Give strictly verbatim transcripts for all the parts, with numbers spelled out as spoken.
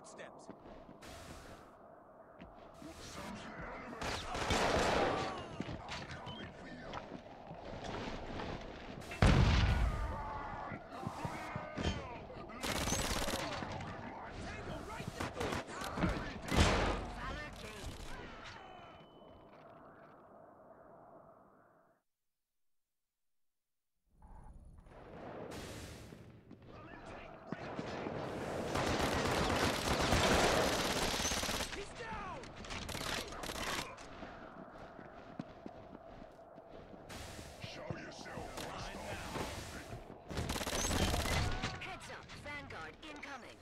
footsteps. Vanguard incoming.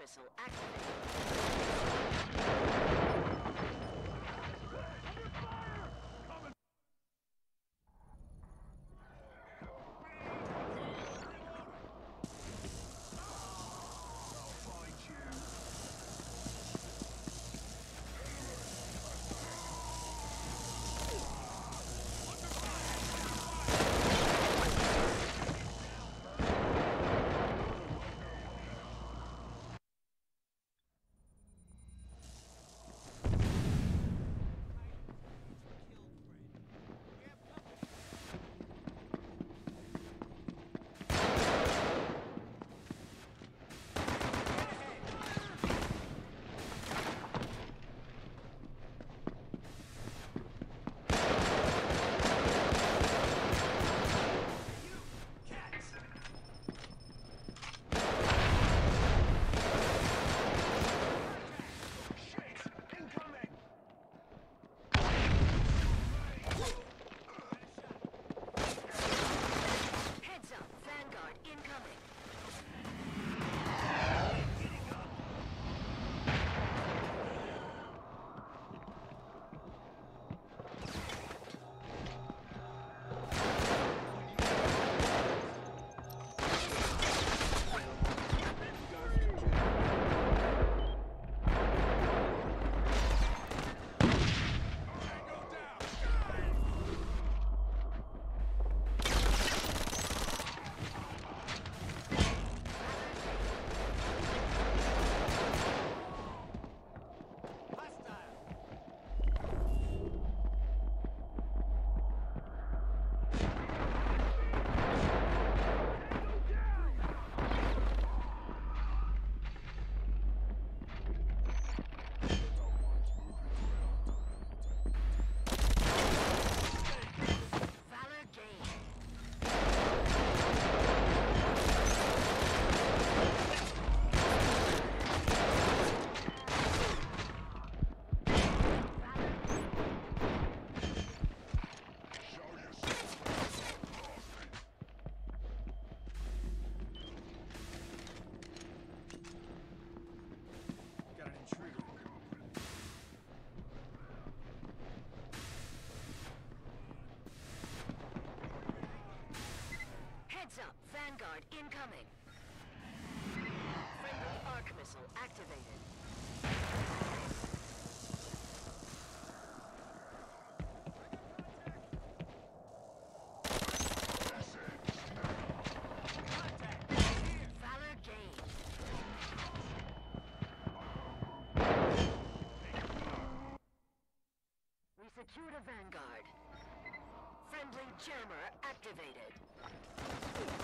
Missile activated. guard incoming. Friendly arc missile activated. Secure the vanguard. Friendly jammer activated.